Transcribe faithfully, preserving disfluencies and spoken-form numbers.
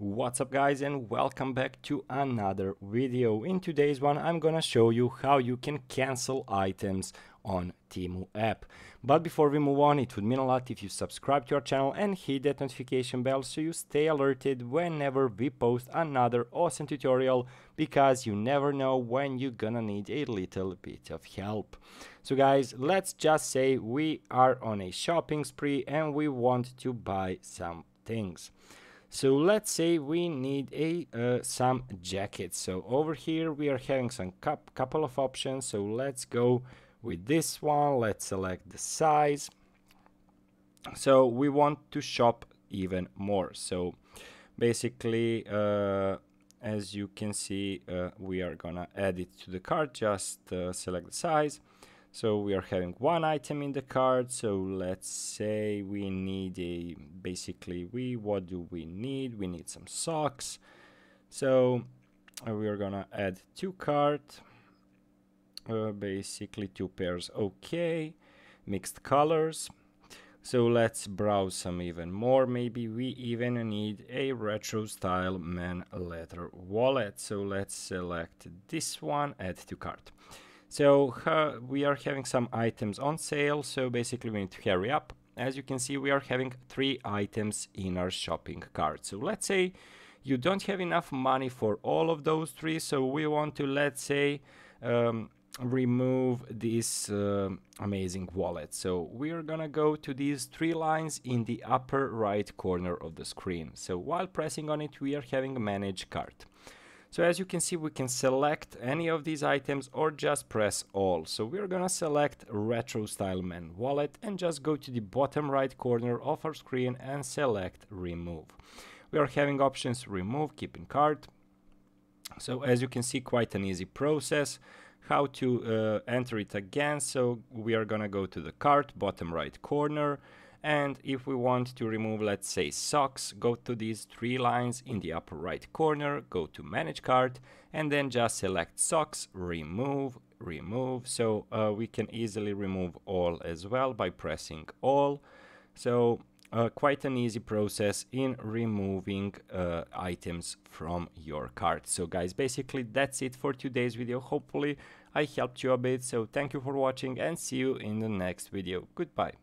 What's up guys, and welcome back to another video. In today's one I'm gonna show you how you can cancel items on Temu app. But before we move on, it would mean a lot if you subscribe to our channel and hit that notification bell so you stay alerted whenever we post another awesome tutorial, because you never know when you're gonna need a little bit of help. So guys, let's just say we are on a shopping spree and we want to buy some things. So let's say we need a uh, some jackets. So over here we are having some cup, couple of options. So let's go with this one. Let's select the size. So we want to shop even more. So basically, uh, as you can see, uh, we are gonna add it to the cart. Just uh, select the size. So we are having one item in the cart. So let's say we need a, basically we, what do we need? We need some socks. So we are gonna add two cart, uh, basically two pairs, okay. Mixed colors. So let's browse some even more. Maybe we even need a retro style man leather wallet. So let's select this one, add to cart. So uh, we are having some items on sale, so basically we need to hurry up. As you can see, we are having three items in our shopping cart. So let's say you don't have enough money for all of those three, so we want to, let's say, um, remove this uh, amazing wallet. So we are gonna go to these three lines in the upper right corner of the screen. So while pressing on it, we are having manage cart. So as you can see, we can select any of these items or just press all. So we're gonna select Retro Style Man Wallet and just go to the bottom right corner of our screen and select remove. We are having options remove, keep in cart. So as you can see, quite an easy process. How to uh, enter it again. So we are gonna go to the cart, bottom right corner. And if we want to remove, let's say, socks, go to these three lines in the upper right corner, go to manage cart, and then just select socks, remove, remove. So uh, we can easily remove all as well by pressing all. So uh, quite an easy process in removing uh, items from your cart. So guys, basically that's it for today's video. Hopefully I helped you a bit. So thank you for watching and see you in the next video. Goodbye.